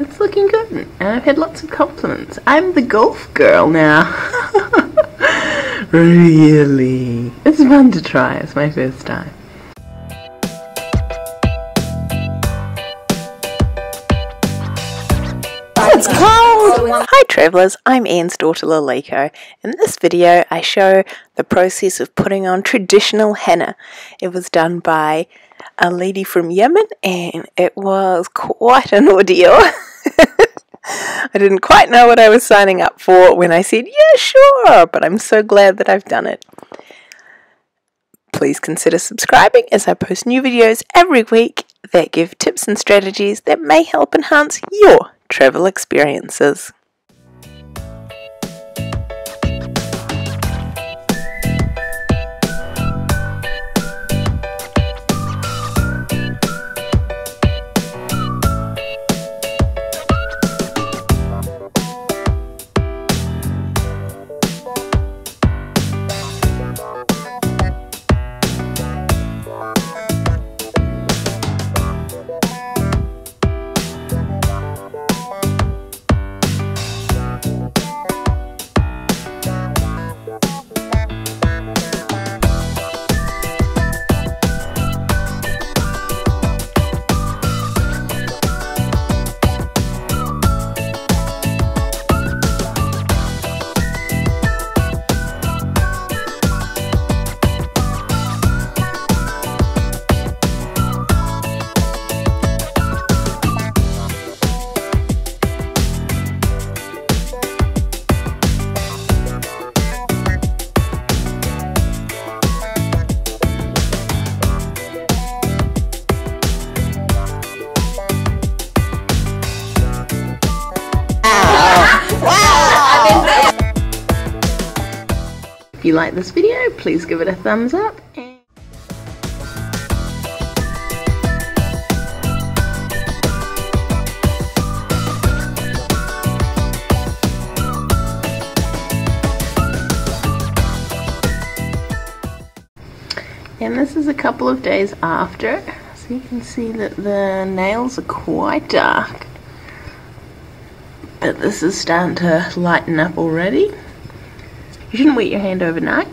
It's looking good, and I've had lots of compliments. I'm the golf girl now. Really? It's fun to try. It's my first time. It's cold! Hi travellers, I'm Anne's daughter Laleko. In this video I show the process of putting on traditional henna. It was done by a lady from Yemen and it was quite an ordeal. I didn't quite know what I was signing up for when I said yeah sure, but I'm so glad that I've done it. Please consider subscribing as I post new videos every week that give tips and strategies that may help enhance your travel experiences. If you like this video, please give it a thumbs up. And this is a couple of days after, so you can see that the nails are quite dark. But this is starting to lighten up already. You shouldn't wet your hand overnight.